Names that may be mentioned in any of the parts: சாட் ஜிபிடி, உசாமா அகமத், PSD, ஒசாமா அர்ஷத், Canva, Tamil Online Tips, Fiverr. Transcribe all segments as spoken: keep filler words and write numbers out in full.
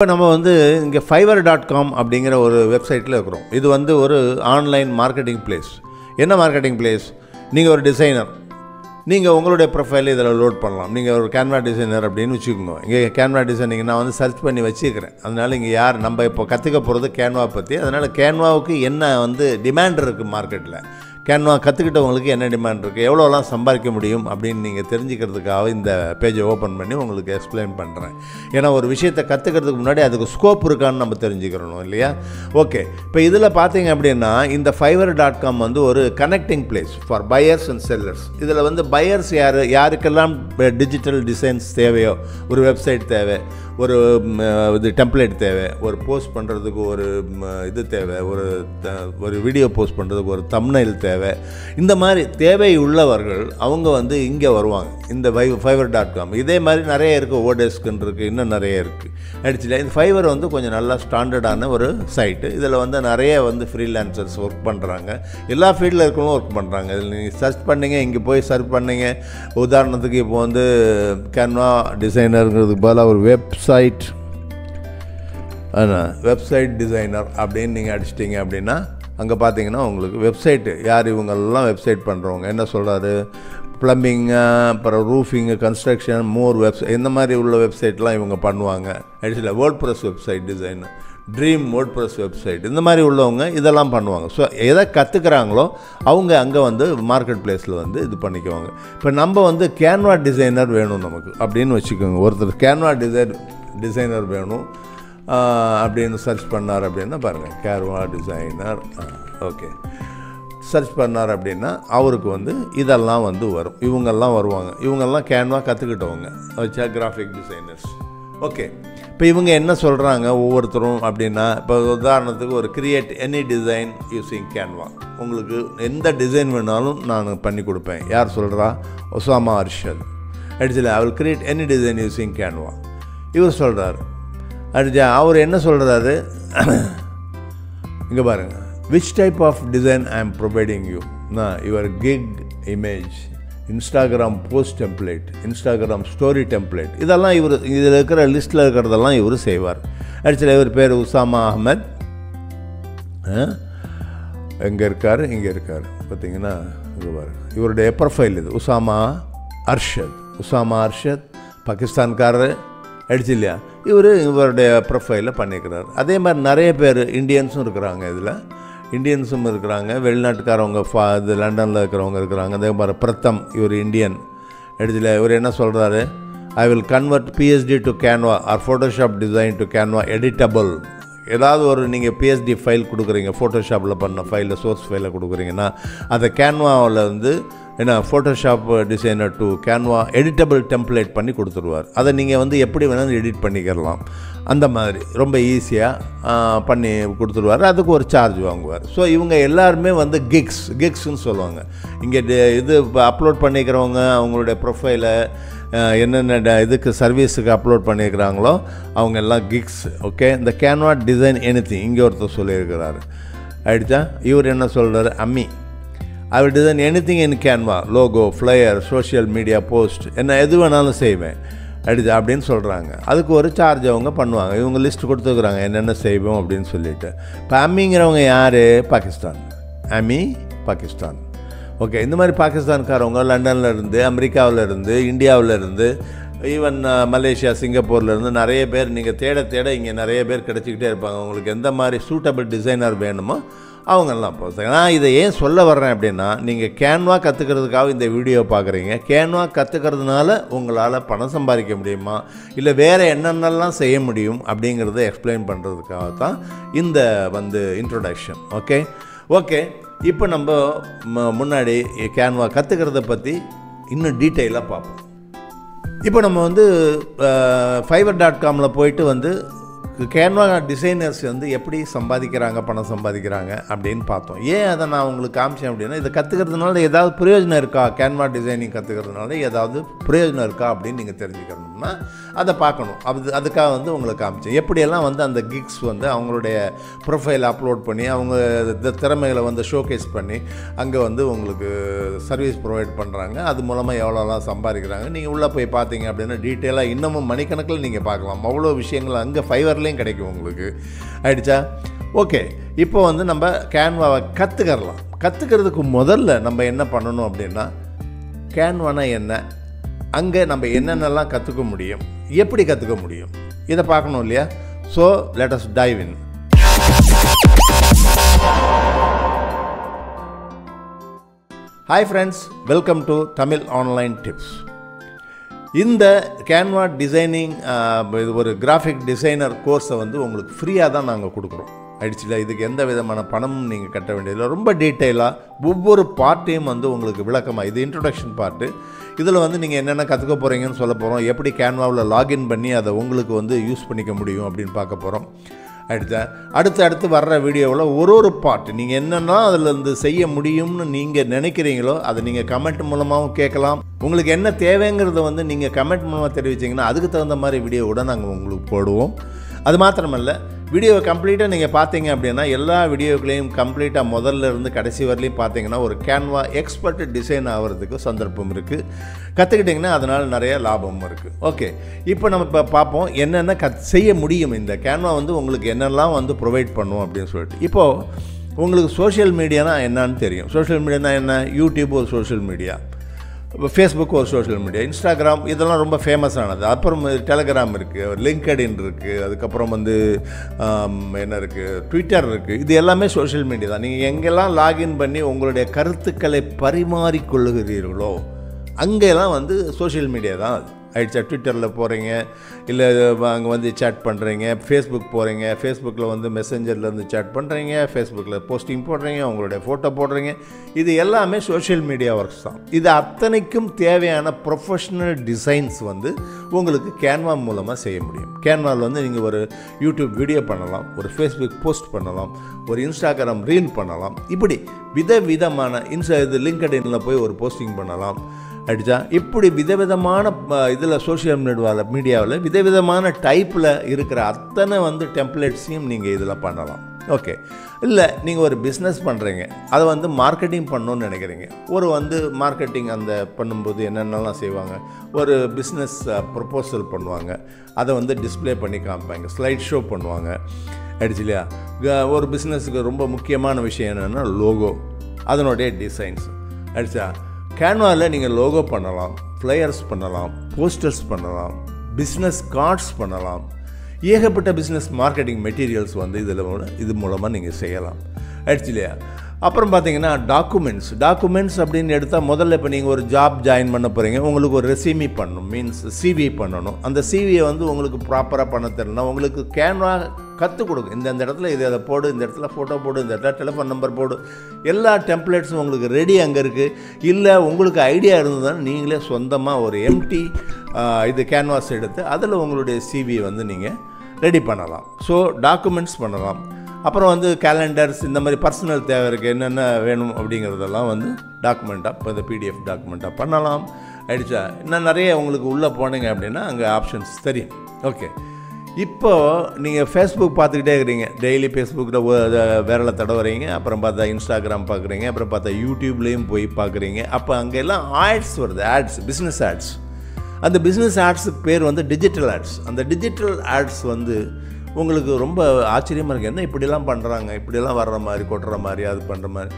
இப்போ நம்ம வந்து இங்கே Fiverr dot com அப்படிங்கிற ஒரு வெப்சைட்டில் இருக்கிறோம். இது வந்து ஒரு ஆன்லைன் மார்க்கெட்டிங் பிளேஸ். என்ன மார்க்கெட்டிங் பிளேஸ்? நீங்கள் ஒரு டிசைனர், நீங்கள் உங்களுடைய ப்ரொஃபைல் இதில் லோட் பண்ணலாம். நீங்கள் ஒரு கேன்வா டிசைனர் அப்படின்னு வச்சுக்கோங்க. இங்கே கேன்வா டிசைனிங் நான் வந்து சர்ச் பண்ணி வச்சுக்கிறேன். அதனால் இங்கே யார் நம்ம இப்போ கற்றுக்க போகிறது கேன்வா பற்றி. அதனால் கேன்வாவுக்கு என்ன வந்து டிமாண்ட் இருக்குது மார்க்கெட்டில், கேன்வா கற்றுக்கிட்டவங்களுக்கு என்ன டிமாண்ட் இருக்குது, எவ்வளோலாம் சம்பாதிக்க முடியும் அப்படின்னு நீங்கள் தெரிஞ்சுக்கிறதுக்காக இந்த பேஜை ஓப்பன் பண்ணி உங்களுக்கு எக்ஸ்பிளைன் பண்ணுறேன். ஏன்னா ஒரு விஷயத்தை கற்றுக்கிறதுக்கு முன்னாடி அதுக்கு ஸ்கோப் இருக்கான்னு நம்ம தெரிஞ்சுக்கிறணும் இல்லையா? ஓகே, இப்போ இதில் பார்த்தீங்க அப்படின்னா இந்த ஃபைவர் டாட் காம் வந்து ஒரு connecting place for buyers and sellers. இதில் வந்து பையர்ஸ் யார், யாருக்கெல்லாம் டிஜிட்டல் டிசைன்ஸ் தேவையோ, ஒரு வெப்சைட் தேவை, ஒரு இது டெம்ப்ளேட் தேவை, ஒரு போஸ்ட் பண்ணுறதுக்கு ஒரு இது தேவை, ஒரு ஒரு வீடியோ போஸ்ட் பண்ணுறதுக்கு ஒரு தம்ப்நெயில் தேவை, இந்த மாதிரி தேவை உள்ளவர்கள் அவங்க வந்து இங்கே வருவாங்க, இந்த ஃபைவர் டாட் காம். இதே மாதிரி நிறைய இருக்குது, ஓடெஸ்க்குன்னு இருக்குது, இன்னும் நிறைய இருக்குது. ஆக்சுவலி இந்த ஃபைவர் வந்து கொஞ்சம் நல்லா ஸ்டாண்டர்டான ஒரு சைட்டு. இதில் வந்து நிறைய வந்து ஃப்ரீலான்சர்ஸ் ஒர்க் பண்ணுறாங்க, எல்லா ஃபீல்டில் இருக்கவங்களும் ஒர்க் பண்ணுறாங்க. இதில் நீங்கள் சர்ச் பண்ணிங்க, இங்கே போய் சர்ச் பண்ணிங்க. உதாரணத்துக்கு இப்போ வந்து கேன்வா டிசைனருங்கிறதுக்கு பதிலாக ஒரு வெப்ஸ் சைட் வெப்சைட் டிசைனர் அப்படின்னு நீங்கள் அடிச்சிட்டிங்க அப்படின்னா அங்கே பார்த்தீங்கன்னா உங்களுக்கு வெப்சைட்டு, யார் இவங்கெல்லாம் வெப்சைட் பண்ணுறவங்க. என்ன சொல்கிறாரு? ப்ளம்பிங்கு, அப்புறம் ரூஃபிங்கு, கன்ஸ்ட்ரக்ஷன், மோர் வெப்சைட், இந்த மாதிரி உள்ள வெப்சைட்லாம் இவங்க பண்ணுவாங்க. Actually WordPress website designer, dream WordPress website, இந்த மாதிரி உள்ளவங்க இதெல்லாம் பண்ணுவாங்க. ஸோ எதை கற்றுக்கிறாங்களோ அவங்க அங்கே வந்து மார்க்கெட் பிளேஸில் வந்து இது பண்ணிக்குவாங்க. இப்போ நம்ம வந்து கேன்வா டிசைனர் வேணும் நமக்கு அப்படின்னு வச்சுக்கோங்க. ஒருத்தர் கேன்வா டிசைன் டிசைனர் வேணும் அப்படின்னு சர்ச் பண்ணார் அப்படின்னா பாருங்கள், கேன்வா டிசைனர் ஓகே சர்ச் பண்ணார் அப்படின்னா அவருக்கு வந்து இதெல்லாம் வந்து வரும். இவங்கெல்லாம் வருவாங்க, இவங்கெல்லாம் கேன்வா கற்றுக்கிட்டவங்க வச்சா கிராஃபிக் டிசைனர்ஸ். ஓகே, இப்போ இவங்க என்ன சொல்கிறாங்க ஒவ்வொருத்தரும் அப்படின்னா, இப்போ உதாரணத்துக்கு ஒரு create any design using Canva, உங்களுக்கு எந்த டிசைன் வேணாலும் நான் பண்ணி கொடுப்பேன். யார் சொல்கிறா? ஒசாமா அர்ஷத். அடிச்சல அவர் create any design using Canva இவர் சொல்கிறார். அடிச்சா அவர் என்ன சொல்கிறாரு? இங்கே பாருங்கள், which type of design I am providing you நான் your gig image, Instagram post template, Instagram story template, இதெல்லாம் இவர் இதில் இருக்கிற லிஸ்ட்டில் இருக்கிறதெல்லாம் இவர் செய்வார். ஆக்சுவலி இவர் பேர் உசாமா அகமத். எங்கே இருக்கார்? இங்கே இருக்கார். பார்த்தீங்கன்னா இதுவார் இவருடைய ப்ரொஃபைல். இது உசாமா அர்ஷத், உசாமா அர்ஷத் பாகிஸ்தான்காரர். அடிச்சு இல்லையா? இவர் இவருடைய ப்ரொஃபைலில் பண்ணிக்கிறார். அதே மாதிரி நிறைய பேர் இண்டியன்ஸும் இருக்கிறாங்க, இதில் இண்டியன்ஸும் இருக்கிறாங்க, வெளிநாட்டுக்காரவங்க, ஃபா இது லண்டனில் இருக்கிறவங்க இருக்கிறாங்க. அதே மாதிரி பிரதம் இவர் இண்டியன். எடுத்துல இவர் என்ன சொல்கிறாரு? I will convert P S D to Canva or Photoshop design to Canva editable. ஏதாவது ஒரு நீங்கள் P S D ஃபைல் கொடுக்குறீங்க, ஃபோட்டோஷாப்பில் பண்ண ஃபைலில் சோர்ஸ் ஃபைலை கொடுக்குறீங்கன்னா அதை கேன்வாவில் வந்து ஏன்னா Photoshop designer to Canva editable template பண்ணி கொடுத்துருவார். அதை நீங்கள் வந்து எப்படி வேணாலும் எடிட் பண்ணிக்கிறலாம், அந்த மாதிரி ரொம்ப ஈஸியாக பண்ணி கொடுத்துருவார். அதுக்கு ஒரு சார்ஜ் வாங்குவார். ஸோ இவங்க எல்லாருமே வந்து கிக்ஸ் கிக்ஸ்ன்னு சொல்லுவாங்க. இங்கே இது அப்லோட் பண்ணிக்கிறவங்க அவங்களுடைய ப்ரொஃபைலை என்னென்ன இதுக்கு சர்வீஸுக்கு அப்லோட் பண்ணியிருக்கிறாங்களோ அவங்க எல்லாம் கிக்ஸ். ஓகே, இந்த கேன்வா டிசைன் எனிதிங் இங்கே ஒருத்தர் சொல்லியிருக்கிறாரு. ஆயிடுச்சா? இவர் என்ன சொல்கிறார்? அம்மி I will design anything in Canva, logo, flyer, social media post, என்ன எது வேணாலும் செய்வேன் அடிச்சு அப்படின்னு சொல்கிறாங்க. அதுக்கு ஒரு சார்ஜ் அவங்க பண்ணுவாங்க. இவங்க லிஸ்ட் கொடுத்துருக்குறாங்க என்னென்ன செய்வோம் அப்படின்னு சொல்லிட்டு. இப்போ அம்மிங்கிறவங்க யார்? பாகிஸ்தான். அமி பாகிஸ்தான். ஓகே, இந்த மாதிரி பாகிஸ்தான்காரவங்க லண்டனில் இருந்து, அமெரிக்காவில் இருந்து, இந்தியாவில் இருந்து, ஈவன் மலேசியா, சிங்கப்பூர்லேருந்து நிறைய பேர் நீங்கள் தேட தேட இங்கே நிறைய பேர் கிடச்சிக்கிட்டே இருப்பாங்க. உங்களுக்கு எந்த மாதிரி சூட்டபிள் டிசைனர் வேணுமோ அவங்கெல்லாம் போகிறாங்க. நான் இதை ஏன் சொல்ல வர்றேன் அப்படின்னா, நீங்கள் கேன்வா கற்றுக்கிறதுக்காக இந்த வீடியோ பார்க்குறீங்க. கேன்வா கற்றுக்கிறதுனால உங்களால் பணம் சம்பாதிக்க முடியுமா, இல்லை வேறு என்னென்னலாம் செய்ய முடியும் அப்படிங்கிறத எக்ஸ்பிளைன் பண்ணுறதுக்காக தான் இந்த வந்து இன்ட்ரொடக்ஷன். ஓகே ஓகே இப்போ நம்ம முன்னாடி கேன்வா கற்றுக்கிறத பற்றி இன்னும் டீட்டெயிலாக பார்ப்போம். இப்போ நம்ம வந்து ஃபைவர் டாட் காமில் போயிட்டு வந்து கேன்வா டிசைனர்ஸ் வந்து எப்படி சம்பாதிக்கிறாங்க, பணம் சம்பாதிக்கிறாங்க அப்படின்னு பார்த்தோம். ஏன் அதை நான் உங்களுக்கு காமிச்சேன் அப்படின்னா, இதை கற்றுக்கிறதுனால ஏதாவது பிரயோஜனம் இருக்கா, கேன்வா டிசைனிங் கற்றுக்கிறதுனால ஏதாவது பிரயோஜனம் இருக்கா அப்படின்னு நீங்கள் தெரிஞ்சுக்கணும்னா அதை பார்க்கணும். அது அதுக்காக வந்து உங்களுக்கு காமிச்சேன் எப்படியெல்லாம் வந்து அந்த கிக்ஸ் வந்து அவங்களுடைய ப்ரொஃபைல் அப்லோட் பண்ணி அவங்க திறமைகளை வந்து ஷோகேஸ் பண்ணி அங்கே வந்து உங்களுக்கு சர்வீஸ் ப்ரொவைட் பண்ணுறாங்க. அது மூலமாக எவ்வளோலாம் சம்பாதிக்கிறாங்க நீங்கள் உள்ளே போய் பார்த்தீங்க அப்படின்னா டீட்டெயிலாக இன்னமும் மணிக்கணக்கில் நீங்கள் பார்க்கலாம். அவ்வளோ விஷயங்கள் அங்கே ஃபைவரில் அதுலேயும் கிடைக்கும் உங்களுக்கு ஆயிடுச்சா. ஓகே, இப்போ வந்து நம்ம கேன்வாவை கற்றுக்கலாம். கற்றுக்கிறதுக்கு முதல்ல நம்ம என்ன பண்ணணும் அப்படின்னா, கேன்வானா என்ன, அங்கே நம்ம என்னென்னலாம் கற்றுக்க முடியும், எப்படி கற்றுக்க முடியும், இதை பார்க்கணும் இல்லையா. So let us dive in. Hi friends, welcome to Tamil online tips. இந்த கேன்வா டிசைனிங் இது ஒரு கிராஃபிக் டிசைனர் கோர்ஸை வந்து உங்களுக்கு ஃப்ரீயாக தான் நாங்கள் கொடுக்குறோம் ஆயிடுச்சுல. இதுக்கு எந்த விதமான பணமும் நீங்கள் கட்ட வேண்டியதில்லை. ரொம்ப டீட்டெயிலாக ஒவ்வொரு பார்ட்டையும் வந்து உங்களுக்கு விளக்கமாக, இது இன்ட்ரொடக்ஷன் பார்ட்டு, இதில் வந்து நீங்கள் என்னென்ன கற்றுக்க போகிறீங்கன்னு சொல்ல போகிறோம். எப்படி கேன்வாவில் லாகின் பண்ணி அதை உங்களுக்கு வந்து யூஸ் பண்ணிக்க முடியும் அப்படின்னு பார்க்க போகிறோம் ஆயிடுச்சா. அடுத்து அடுத்து வர்ற வீடியோவில் ஒரு ஒரு பார்ட் நீங்கள் என்னென்னா அதிலேருந்து செய்ய முடியும்னு நீங்கள் நினைக்கிறீங்களோ அதை நீங்கள் கமெண்ட் மூலமாகவும் கேட்கலாம். உங்களுக்கு என்ன தேவைங்கிறத வந்து நீங்கள் கமெண்ட் மூலமாக தெரிவிச்சிங்கன்னா அதுக்கு தகுந்த மாதிரி வீடியோவோட நாங்கள் உங்களுக்கு போடுவோம். அது மாத்திரமல்ல, வீடியோவை கம்ப்ளீட்டாக நீங்கள் பார்த்தீங்க அப்படின்னா எல்லா வீடியோக்களையும் கம்ப்ளீட்டாக முதல்ல இருந்து கடைசி வரலையும் பார்த்தீங்கன்னா ஒரு கேன்வா எக்ஸ்பர்ட் டிசைன் ஆகிறதுக்கு சந்தர்ப்பம் இருக்குது. கற்றுக்கிட்டிங்கன்னா அதனால் நிறைய லாபமும் இருக்குது. ஓகே, இப்போ நம்ம இப்போ பார்ப்போம் என்னென்ன கத் செய்ய முடியும், இந்த கேன்வா வந்து உங்களுக்கு என்னெல்லாம் வந்து ப்ரொவைட் பண்ணுவோம் அப்படின்னு சொல்லிட்டு. இப்போது உங்களுக்கு சோஷியல் மீடியானா என்னான்னு தெரியும். சோஷியல் மீடியானா என்ன, யூடியூப் ஒரு சோஷியல் மீடியா, ஃபேஸ்புக் ஒரு சோஷியல் மீடியா, இன்ஸ்டாகிராம் இதெல்லாம் ரொம்ப ஃபேமஸானது. அப்புறம் டெலகிராம் இருக்குது, லிங்க்டின் இருக்குது, அதுக்கப்புறம் வந்து என்ன இருக்குது, ட்விட்டர் இருக்குது. இது எல்லாமே சோஷியல் மீடியா தான். நீங்கள் எங்கெல்லாம் லாகின் பண்ணி உங்களுடைய கருத்துக்களை பரிமாறிக்கொள்ளுகிறீர்களோ அங்கெல்லாம் வந்து சோஷியல் மீடியா தான் அது ஆயிடுச்சா. ட்விட்டரில் போகிறீங்க, இல்லை அங்கே வந்து சேட் பண்ணுறீங்க, ஃபேஸ்புக் போகிறீங்க, ஃபேஸ்புக்கில் வந்து மெசஞ்சர்லேருந்து சேட் பண்ணுறீங்க, ஃபேஸ்புக்கில் போஸ்டிங் போடுறீங்க, உங்களுடைய ஃபோட்டோ போடுறீங்க, இது எல்லாமே சோஷியல் மீடியா ஒர்க்ஸ் தான். இது அத்தனைக்கும் தேவையான ப்ரொஃபஷ்னல் டிசைன்ஸ் வந்து உங்களுக்கு கேன்வா மூலமாக செய்ய முடியும். கேன்வாவில் வந்து நீங்கள் ஒரு யூடியூப் வீடியோ பண்ணலாம், ஒரு ஃபேஸ்புக் போஸ்ட் பண்ணலாம், ஒரு இன்ஸ்டாகிராம் ரீல் பண்ணலாம், இப்படி விதவிதமான இன்ஸ்டா இது லிங்க்டின்ல போய் ஒரு போஸ்டிங் பண்ணலாம் ஆயிடுச்சா. இப்படி விதவிதமான இதில் சோஷியல் மீடியாவில் மீடியாவில் விதவிதமான டைப்பில் இருக்கிற அத்தனை வந்து டெம்ப்ளேட்ஸையும் நீங்கள் இதில் பண்ணலாம். ஓகே, இல்லை நீங்கள் ஒரு பிஸ்னஸ் பண்ணுறீங்க, அதை வந்து மார்க்கெட்டிங் பண்ணணுன்னு நினைக்கிறீங்க, ஒரு வந்து மார்க்கெட்டிங் அந்த பண்ணும்போது என்னென்னலாம் செய்வாங்க, ஒரு பிஸ்னஸ் ப்ரொப்போசல் பண்ணுவாங்க, அதை வந்து டிஸ்பிளே பண்ணி காமிப்பாங்க, ஸ்லைட் ஷோ பண்ணுவாங்க ஆயிடுச்சு இல்லையா. ஒரு பிஸ்னஸுக்கு ரொம்ப முக்கியமான விஷயம் என்னென்னா லோகோ, அதனுடைய டிசைன்ஸ் ஆயிடுச்சா. கேன்வாவில் நீங்கள் லோகோ பண்ணலாம், ஃப்ளையர்ஸ் பண்ணலாம், போஸ்டர்ஸ் பண்ணலாம், பிஸ்னஸ் கார்ட்ஸ் பண்ணலாம், ஏகப்பட்ட பிஸ்னஸ் மார்க்கெட்டிங் மெட்டீரியல்ஸ் வந்து இதில் இது மூலமாக நீங்கள் செய்யலாம் ஆயிடுச்சு இல்லையா. அப்புறம் பார்த்தீங்கன்னா டாக்குமெண்ட்ஸ். டாக்குமெண்ட்ஸ் அப்படின்னு எடுத்தால் முதல்ல இப்போ நீங்கள் ஒரு ஜாப் ஜாயின் பண்ண போகிறீங்க, உங்களுக்கு ஒரு ரெசியூமி பண்ணணும், மீன்ஸ் சிவி பண்ணணும். அந்த சிவியை வந்து உங்களுக்கு ப்ராப்பராக பண்ண தெரியலனா உங்களுக்கு கேன்வா கற்றுக் கொடுக்கும். இந்த இந்த இடத்துல இது அதை போடு, இந்த இடத்துல ஃபோட்டோ போடு, இந்த இடத்துல டெலிஃபோன் நம்பர் போடு, எல்லா டெம்ப்ளேட்ஸும் உங்களுக்கு ரெடி அங்கே இருக்குது. இல்லை உங்களுக்கு ஐடியா இருந்ததுன்னா நீங்களே சொந்தமாக ஒரு எம்டி இது கேன்வாஸ் எடுத்து அதில் உங்களுடைய சிவியை வந்து நீங்கள் ரெடி பண்ணலாம். ஸோ டாக்குமெண்ட்ஸ் பண்ணலாம். அப்புறம் வந்து கேலண்டர்ஸ், இந்த மாதிரி பர்சனல் தேவை இருக்குது, என்னென்ன வேணும் அப்படிங்கிறதெல்லாம் வந்து டாக்குமெண்ட்டாக இப்போ இந்த பிடிஎஃப் டாக்குமெண்ட்டாக பண்ணலாம் ஆயிடுச்சா. இன்னும் நிறைய உங்களுக்கு உள்ளே போனீங்க அப்படின்னா அங்கே ஆப்ஷன்ஸ் தெரியும். ஓகே, இப்போது நீங்கள் ஃபேஸ்புக் பார்த்துக்கிட்டே இருக்கிறீங்க, டெய்லி ஃபேஸ்புக்கில் விரலை தடவுறீங்க, அப்புறம் பார்த்தா இன்ஸ்டாகிராம் பார்க்குறீங்க, அப்புறம் பார்த்தா யூடியூப்லேயும் போய் பார்க்குறீங்க. அப்போ அங்கெல்லாம் ஆட்ஸ் வருது, ஆட்ஸ், பிஸ்னஸ் ஆட்ஸ். அந்த பிஸ்னஸ் ஆட்ஸு பேர் வந்து டிஜிட்டல் ஆட்ஸ். அந்த டிஜிட்டல் ஆட்ஸ் வந்து உங்களுக்கு ரொம்ப ஆச்சரியமாக இருக்குது, என்ன இப்படிலாம் பண்ணுறாங்க, இப்படிலாம் வர்ற மாதிரி கொட்டுற மாதிரி அது பண்ணுற மாதிரி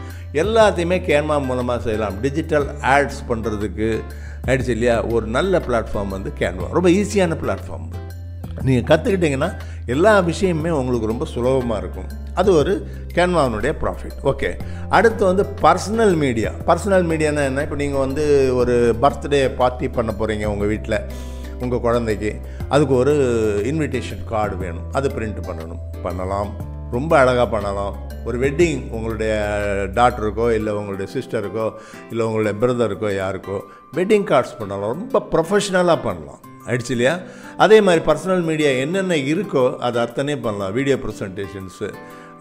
எல்லாத்தையுமே கேன்வா மூலமாக செய்யலாம். டிஜிட்டல் ஆட்ஸ் பண்ணுறதுக்கு ஆயிடுச்சு இல்லையா ஒரு நல்ல பிளாட்ஃபார்ம் வந்து கேன்வா. ரொம்ப ஈஸியான பிளாட்ஃபார்ம், நீங்கள் கற்றுக்கிட்டிங்கன்னா எல்லா விஷயமுமே உங்களுக்கு ரொம்ப சுலபமாக இருக்கும். அது ஒரு கேன்வானுடைய ப்ராஃபிட். ஓகே, அடுத்து வந்து பர்சனல் மீடியா. பர்சனல் மீடியானா என்ன, இப்போ நீங்கள் வந்து ஒரு பர்த்டே பார்ட்டி பண்ண போகிறீங்க உங்கள் வீட்டில், உங்கள் குழந்தைக்கு அதுக்கு ஒரு இன்விடேஷன் கார்டு வேணும், அது பிரிண்ட் பண்ணணும், பண்ணலாம், ரொம்ப அழகாக பண்ணலாம். ஒரு வெட்டிங், உங்களுடைய டாட்டருக்கோ இல்லை உங்களுடைய சிஸ்டருக்கோ இல்லை உங்களுடைய பிரதருக்கோ யாருக்கோ வெட்டிங் கார்ட்ஸ் பண்ணலாம், ரொம்ப ப்ரொஃபஷ்னலாக பண்ணலாம் ஆயிடுச்சு இல்லையா. அதே மாதிரி பர்சனல் மீடியா என்னென்ன இருக்கோ அது அத்தனையும் பண்ணலாம். வீடியோ ப்ரெசன்டேஷன்ஸு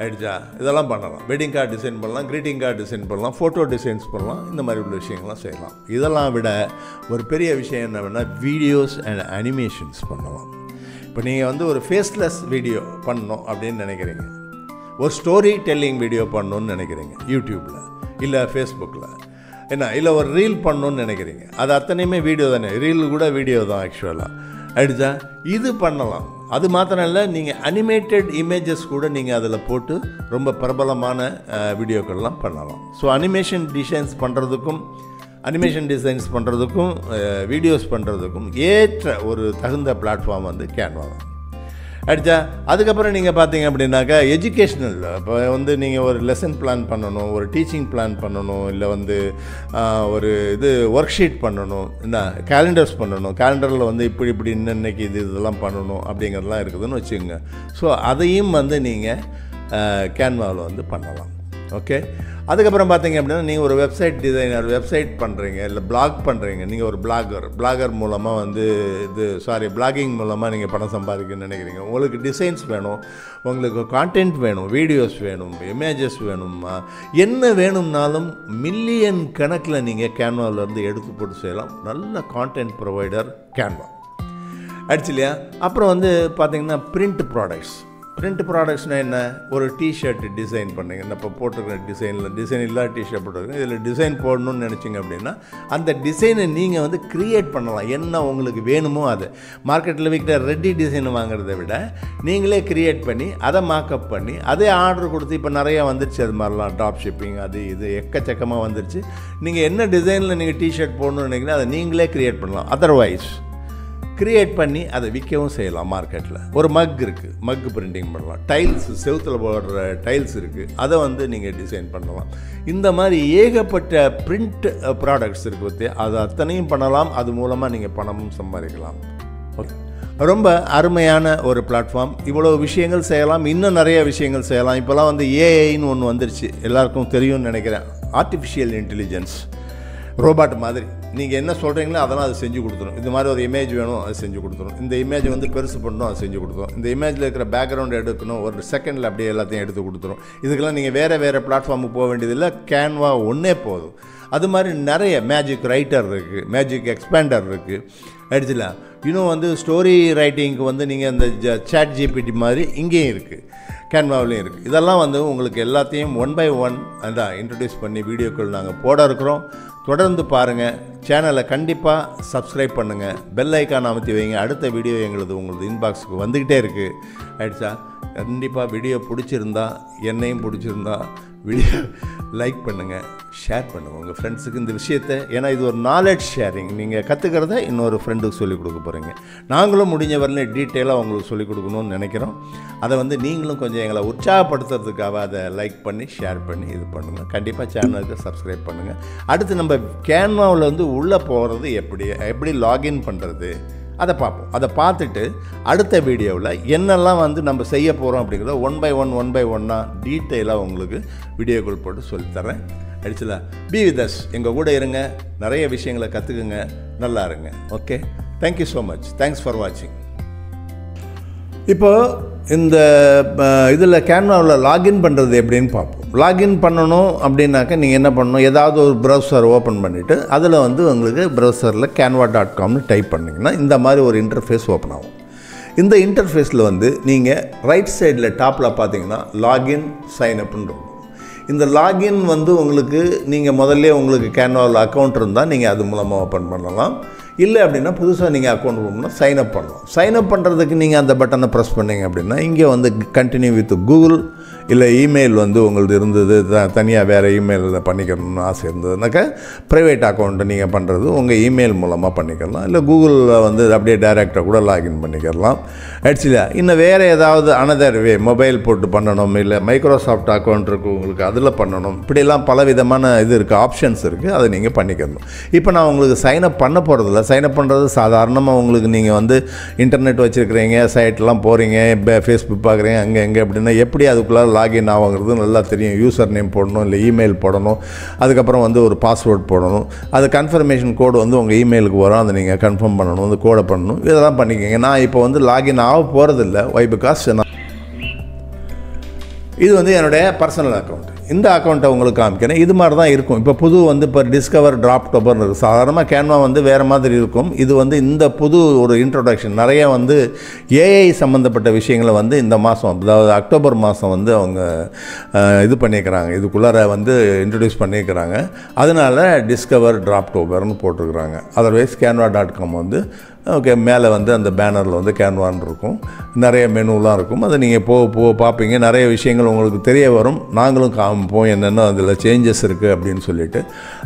ஆயிடுச்சா, இதெல்லாம் பண்ணலாம். வெட்டிங் கார்டு டிசைன் பண்ணலாம், க்ரீட்டிங் கார்டு டிசைன் பண்ணலாம், ஃபோட்டோ டிசைன்ஸ் பண்ணலாம், இந்த மாதிரி உள்ள விஷயங்கள்லாம் செய்யலாம். இதெல்லாம் விட ஒரு பெரிய விஷயம் என்ன வேணுன்னா வீடியோஸ் அண்ட் அனிமேஷன்ஸ் பண்ணலாம். இப்போ நீங்கள் வந்து ஒரு ஃபேஸ்லெஸ் வீடியோ பண்ணணும் அப்படின்னு நினைக்கிறீங்க, ஒரு ஸ்டோரி டெல்லிங் வீடியோ பண்ணணுன்னு நினைக்கிறீங்க யூடியூப்பில் இல்லை ஃபேஸ்புக்கில், என்ன இல்லை ஒரு ரீல் பண்ணணுன்னு நினைக்கிறீங்க, அது அத்தனையுமே வீடியோ தானே, ரீல் கூட வீடியோ தான் ஆக்சுவலாக ஆயிடுச்சா, இது பண்ணலாம். அது மாத்திரம் இல்லை, நீங்கள் அனிமேட்டட் இமேஜஸ் கூட நீங்கள் அதில் போட்டு ரொம்ப பிரபலமான வீடியோக்கள்லாம் பண்ணலாம். ஸோ அனிமேஷன் டிசைன்ஸ் பண்ணுறதுக்கும் அனிமேஷன் டிசைன்ஸ் பண்ணுறதுக்கும் வீடியோஸ் பண்ணுறதுக்கும் ஏற்ற ஒரு தகுந்த பிளாட்ஃபார்ம் வந்து கேன்வா தான். அடித்தா அதுக்கப்புறம் நீங்கள் பார்த்தீங்க அப்படின்னாக்கா எஜுகேஷ்னல், இப்போ வந்து நீங்கள் ஒரு லெசன் பிளான் பண்ணணும், ஒரு டீச்சிங் பிளான் பண்ணணும், இல்லை வந்து ஒரு இது ஒர்க் ஷீட் பண்ணணும், என்ன கேலண்டர்ஸ் பண்ணணும், கேலண்டரில் வந்து இப்படி இப்படி இன்னன்னைக்கு இது இதெல்லாம் பண்ணணும் அப்படிங்கிறதுலாம் இருக்குதுன்னு வச்சுக்கோங்க. ஸோ அதையும் வந்து நீங்கள் கேன்வாவில் வந்து பண்ணலாம். ஓகே, அதுக்கப்புறம் பார்த்தீங்க அப்படின்னா நீங்கள் ஒரு வெப்சைட் டிசைனர், வெப்சைட் பண்ணுறீங்க, இல்லை பிளாக் பண்ணுறீங்க, நீங்கள் ஒரு பிளாகர் பிளாகர் மூலமாக வந்து இது சாரி பிளாகிங் மூலமாக நீங்கள் பணம் சம்பாதிக்கணும்னு நினைக்கிறீங்க. உங்களுக்கு டிசைன்ஸ் வேணும், உங்களுக்கு கான்டென்ட் வேணும், வீடியோஸ் வேணும், இமேஜஸ் வேணுமா, என்ன வேணும்னாலும் மில்லியன் கணக்கில் நீங்கள் கேன்வாவிலேருந்து எடுத்து போட்டு செய்யலாம். நல்ல கான்டென்ட் ப்ரொவைடர் கேன்வா ஆக்சுவலியா. அப்புறம் வந்து பார்த்திங்கன்னா பிரிண்ட் ப்ராடக்ட்ஸ். பிரிண்ட் ப்ராடக்ட்ஸ்னால் என்ன, ஒரு டிஷர்ட் டிசைன் பண்ணுங்க, இந்த இப்போ போட்டிருக்கிற டிசைனில் டிசைன் இல்லாத டிஷர்ட் போட்டிருக்கீங்க, இதில் டிசைன் போடணும்னு நினச்சிங்க அப்படின்னா அந்த டிசைனை நீங்கள் வந்து க்ரியேட் பண்ணலாம். என்ன உங்களுக்கு வேணுமோ அது மார்க்கெட்டில் விற்கிற ரெடி டிசைன் வாங்குறதை விட நீங்களே க்ரியேட் பண்ணி அதை மார்க்கப் பண்ணி அதே ஆர்டர் கொடுத்து இப்போ நிறையா வந்துருச்சு, அது மாதிரிலாம் ட்ராப் ஷிப்பிங் அது இது எக்கச்சக்கமாக வந்துருச்சு. நீங்கள் என்ன டிசைனில் நீங்கள் டிஷர்ட் போடணும்னு நினைக்கிறீங்களோ அதை நீங்களே க்ரியேட் பண்ணலாம். அதர்வைஸ் க்ரியேட் பண்ணி அதை விற்கவும் செய்யலாம். மார்க்கெட்டில் ஒரு மக் இருக்குது, மக் பிரிண்டிங் பண்ணலாம், டைல்ஸ் செவுத்தில் போடுற டைல்ஸ் இருக்குது, அதை வந்து நீங்கள் டிசைன் பண்ணலாம். இந்த மாதிரி ஏகப்பட்ட பிரிண்ட் ப்ராடக்ட்ஸ் இருக்குது, அது அத்தனையும் பண்ணலாம். அது மூலமாக நீங்கள் பணமும் சம்பாதிக்கலாம். ஓகே, ரொம்ப அருமையான ஒரு பிளாட்ஃபார்ம். இவ்வளோ விஷயங்கள் செய்யலாம், இன்னும் நிறைய விஷயங்கள் செய்யலாம். இப்போலாம் வந்து ஏஐன்னு ஒன்று வந்துருச்சு, எல்லாருக்கும் தெரியும்னு நினைக்கிறேன். ஆர்டிஃபிஷியல் இன்டெலிஜென்ஸ், ரோபாட் மாதிரி நீங்கள் என்ன சொல்கிறீங்களோ அதெல்லாம் அது செஞ்சு கொடுத்துரும். இந்த மாதிரி ஒரு இமேஜ் வேணும், அது செஞ்சு கொடுத்துரும். இந்த இமேஜ் வந்து பெருசு பண்ணணும், அது செஞ்சு கொடுத்துரும். இந்த இமேஜில் இருக்கிற பேக்ரவுண்ட் எடுக்கணும், ஒரு செகண்டில் அப்படியே எல்லாத்தையும் எடுத்து கொடுத்துரும். இதுக்கெல்லாம் நீங்கள் வேறு வேறு பிளாட்ஃபார்முக்கு போக வேண்டியதில்லை, கேன்வா ஒன்றே போதும். அது மாதிரி நிறைய மேஜிக் ரைட்டர் இருக்குது, மேஜிக் எக்ஸ்பேண்டர் இருக்குது. ஆக்சுவலா இன்னும் வந்து ஸ்டோரி ரைட்டிங்க்கு வந்து நீங்கள் அந்த ஜ சாட் ஜிபிடி மாதிரி இங்கேயும் இருக்குது, கேன்வாவிலையும் இருக்குது. இதெல்லாம் வந்து உங்களுக்கு எல்லாத்தையும் ஒன் பை ஒன் அதான் இன்ட்ரடியூஸ் பண்ணி வீடியோக்கள் நாங்கள் போட இருக்கிறோம். தொடர்ந்து பாருங்கள், சேனலை கண்டிப்பாக சப்ஸ்கிரைப் பண்ணுங்கள், பெல் ஐக்கான் அமைத்து வைங்க. அடுத்த வீடியோ எங்களது உங்களது இன்பாக்ஸுக்கு வந்துக்கிட்டே இருக்குது. ஆயிடுச்சா, கண்டிப்பாக வீடியோ பிடிச்சிருந்தா, என்னையும் பிடிச்சிருந்தா வீடியோ லைக் பண்ணுங்கள், ஷேர் பண்ணுங்கள் உங்கள் ஃப்ரெண்ட்ஸுக்கு இந்த விஷயத்தை. ஏன்னா இது ஒரு நாலேஜ் ஷேரிங், நீங்கள் கற்றுக்கிறத இன்னொரு ஃப்ரெண்டுக்கு சொல்லிக் கொடுக்க போகிறீங்க. நாங்களும் முடிஞ்ச வரலையும் டீட்டெயிலாக உங்களுக்கு சொல்லிக் கொடுக்கணும்னு நினைக்கிறோம். அதை வந்து நீங்களும் கொஞ்சம் எங்களை உற்சாகப்படுத்துறதுக்காக அதை லைக் பண்ணி ஷேர் பண்ணி இது பண்ணுங்கள். கண்டிப்பாக சேனலுக்கு சப்ஸ்கிரைப் பண்ணுங்கள். அடுத்து நம்ம கேன்வாவில் வந்து உள்ளே போகிறது எப்படி எப்படி லாகின் பண்ணுறது அதை பார்ப்போம். அதை பார்த்துட்டு அடுத்த வீடியோவில் என்னெல்லாம் வந்து நம்ம செய்ய போகிறோம் அப்படிங்கிறத one by one one by ஒன்னாக டீட்டெயிலாக உங்களுக்கு வீடியோக்கள் போட்டு சொல்லித்தரேன். ஆக்சுவலா பி வித் அஸ், எங்கள் கூட இருங்க, நிறைய விஷயங்களை கற்றுக்குங்க, நல்லா இருங்க. Okay, thank you so much, thanks for வாட்சிங். இப்போது இந்த இதில் கேன்வாவில் லாகின் பண்ணுறது எப்படின்னு பார்ப்போம். லாகின் பண்ணணும் அப்படின்னாக்கா நீங்கள் என்ன பண்ணணும், ஏதாவது ஒரு ப்ரௌசர் ஓப்பன் பண்ணிவிட்டு அதில் வந்து உங்களுக்கு ப்ரௌசரில் கேன்வா டாட் காம்னு டைப் பண்ணிங்கன்னா இந்த மாதிரி ஒரு இன்டர்ஃபேஸ் ஓப்பன் ஆகும். இந்த இன்டர்ஃபேஸில் வந்து நீங்கள் ரைட் சைடில் டாப்பில் பார்த்தீங்கன்னா லாகின் சைன்அப்னு இருக்கும். இந்த லாகின் வந்து உங்களுக்கு நீங்கள் முதல்ல உங்களுக்கு கேன்வாவில் அக்கௌண்ட் இருந்தால் நீங்கள் அது மூலமாக ஓப்பன் பண்ணலாம். இல்லை அப்படின்னா புதுசாக நீங்கள் அக்கௌண்ட் ஓப்பன்னா சைன்அப் பண்ணலாம். சைன்அப் பண்ணுறதுக்கு நீங்கள் அந்த பட்டனை ப்ரெஸ் பண்ணிங்க அப்படின்னா இங்கே வந்து கண்டினியூ வித் கூகுள் இல்லை இமெயில் வந்து உங்களது இருந்தது, த தனியாக வேறு இமெயிலில் பண்ணிக்கணும்னு ஆசை இருந்ததுனாக்கா ப்ரைவேட் அக்கௌண்ட்டை நீங்கள் பண்ணுறது உங்கள் இமெயில் மூலமாக பண்ணிக்கலாம். இல்லை கூகுளில் வந்து அப்படியே டைரெக்டாக கூட லாகின் பண்ணிக்கலாம். ஆக்சுவலி இன்னும் வேறு ஏதாவது அனதர் வே மொபைல் போட்டு பண்ணணும், இல்லை மைக்ரோசாஃப்ட் அக்கௌண்ட் இருக்குது உங்களுக்கு அதில் பண்ணணும், இப்படிலாம் பல விதமான இது இருக்குது, ஆப்ஷன்ஸ் இருக்குது, அதை நீங்கள் பண்ணிக்கணும். இப்போ நான் உங்களுக்கு சைன்அப் பண்ண போகிறதில்ல. சைன்அப் பண்ணுறது சாதாரணமாக உங்களுக்கு நீங்கள் வந்து இன்டர்நெட் வச்சுருக்கிறீங்க, சைட்லாம் போகிறீங்க, இப்போ ஃபேஸ்புக் பார்க்குறீங்க, அங்கே எங்கே அப்படின்னா எப்படி அதுக்குள்ளே லாகின் ஆகுங்கிறது நல்லா தெரியும். யூசர் நேம் போடணும், இல்லை இமெயில் போடணும், அதுக்கப்புறம் வந்து ஒரு பாஸ்வேர்டு போடணும், அது கன்ஃபர்மேஷன் கோடு வந்து உங்கள் இமெயிலுக்கு வரும், அதை நீங்கள் கன்ஃபார்ம் பண்ணணும், அந்த கோடை பண்ணணும், இதெல்லாம் பண்ணிக்கோங்க. நான் இப்போ வந்து லாகின் ஆக போகிறதில்ல. வை? பிகாஸ் நான் இது வந்து என்னுடைய பர்சனல் அக்கௌண்ட், இந்த அக்கௌண்ட்டை உங்களுக்கு காமிக்கிறேன். இது மாதிரி தான் இருக்கும். இப்போ புது வந்து இப்போ டிஸ்கவர் ட்ராப்டோபர்னு இருக்குது. சாதாரணமாக கேன்வா வந்து வேறு மாதிரி இருக்கும். இது வந்து இந்த புது ஒரு இன்ட்ரொடக்ஷன், நிறைய வந்து ஏஐ சம்மந்தப்பட்ட விஷயங்களை வந்து இந்த மாதம் அதாவது அக்டோபர் மாதம் வந்து அவங்க இது பண்ணிக்கிறாங்க, இதுக்குள்ளார வந்து இன்ட்ரடியூஸ் பண்ணிக்கிறாங்க. அதனால் டிஸ்கவர் ட்ராப்டோபர்னு போட்டிருக்கிறாங்க. அதர்வைஸ் கேன்வா டாட் காம் வந்து Okay, மேலே வந்து அந்த பேனரில் வந்து கேன்வான் இருக்கும், நிறைய மெனுலாம் இருக்கும். அதை நீங்கள் போக போக பார்ப்பீங்க, நிறைய விஷயங்கள் உங்களுக்கு தெரிய வரும். நாங்களும் காமிப்போம் என்னென்ன அதில் சேஞ்சஸ் இருக்குது அப்படின்னு சொல்லிட்டு.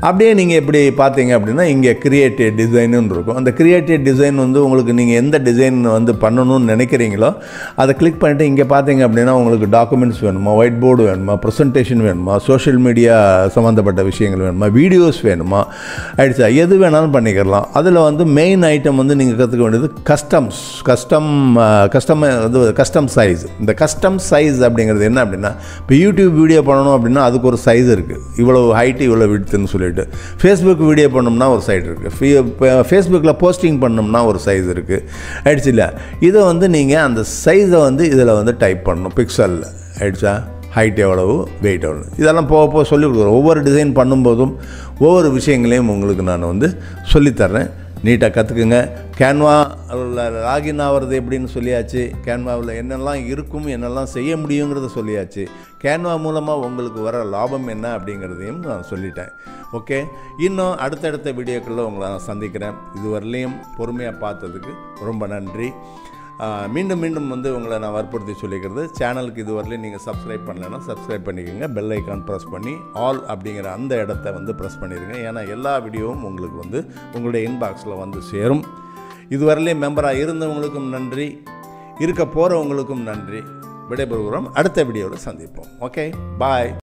அப்படியே நீங்கள் எப்படி பார்த்தீங்க அப்படின்னா இங்கே கிரியேட்டிவ் டிசைனுன்னு இருக்கும். அந்த கிரியேட்டிவ் டிசைன் வந்து உங்களுக்கு நீங்கள் எந்த டிசைன் வந்து பண்ணணும்னு நினைக்கிறீங்களோ அதை கிளிக் பண்ணிவிட்டு இங்கே பார்த்தீங்க அப்படின்னா உங்களுக்கு டாக்குமெண்ட்ஸ் வேணுமா, ஒயிட் போர்டு வேணுமா, ப்ரெசன்டேஷன் வேணுமா, சோஷியல் மீடியா சம்மந்தப்பட்ட விஷயங்கள் வேணுமா, வீடியோஸ் வேணுமா, ஆயிடுச்சா, எது வேணாலும் பண்ணிக்கலாம். அதில் வந்து மெயின் ஐட்டம் வந்து நீங்கள் கற்றுக்க வேண்டியது கஸ்டம்ஸ் கஸ்டம் கஸ்டம் அது கஸ்டம் சைஸ். இந்த கஸ்டம் சைஸ் அப்படிங்கிறது என்ன அப்படின்னா, இப்போ யூடியூப் வீடியோ பண்ணணும் அப்படின்னா அதுக்கு ஒரு சைஸ் இருக்குது, இவ்வளோ ஹைட்டு இவ்வளோ விடுத்துன்னு சொல்லிட்டு. ஃபேஸ்புக் வீடியோ பண்ணோம்னா ஒரு சைஸ் இருக்குது, ஃபேஸ்புக்கில் போஸ்டிங் பண்ணோம்னா ஒரு சைஸ் இருக்குது, ஆயிடுச்சு இல்லை. இதை வந்து நீங்கள் அந்த சைஸை வந்து இதில் வந்து டைப் பண்ணணும், பிக்சலில், ஆயிடுச்சா, ஹைட் எவ்வளவு, வெயிட் எவ்வளவு, இதெல்லாம் போக போக சொல்லிக் கொடுக்குறேன். ஒவ்வொரு டிசைன் பண்ணும்போதும் ஒவ்வொரு விஷயங்களையும் உங்களுக்கு நான் வந்து சொல்லித்தர்றேன், நீட்டாக கற்றுக்குங்க. கேன்வா லாகின் ஆகிறது எப்படின்னு சொல்லியாச்சு, கேன்வாவில் என்னெல்லாம் இருக்கும் என்னெல்லாம் செய்ய முடியுங்கிறத சொல்லியாச்சு, கேன்வா மூலமாக உங்களுக்கு வர லாபம் என்ன அப்படிங்கிறதையும் நான் சொல்லிட்டேன். ஓகே, இன்னும் அடுத்தடுத்த வீடியோக்களில் உங்களை நான் சந்திக்கிறேன். இதுவரையிலையும் பொறுமையாக பார்த்ததுக்கு ரொம்ப நன்றி. மீண்டும் மீண்டும் வந்து உங்களை நான் வற்புறுத்தி சொல்லிக்கிறது, சேனலுக்கு இதுவரையிலும் நீங்கள் சப்ஸ்கிரைப் பண்ணலைன்னா சப்ஸ்கிரைப் பண்ணிக்கோங்க, பெல் ஐக்கான் ப்ரெஸ் பண்ணி ஆல் அப்படிங்கிற அந்த இடத்த வந்து ப்ரெஸ் பண்ணிடுங்க. ஏன்னா எல்லா வீடியோவும் உங்களுக்கு வந்து உங்களுடைய இன்பாக்ஸில் வந்து சேரும். இதுவரையிலையும் மெம்பராக இருந்தவங்களுக்கும் நன்றி, இருக்க போகிறவங்களுக்கும் நன்றி. விடைபெறுகிறோம், அடுத்த வீடியோவில் சந்திப்போம். ஓகே, பாய்.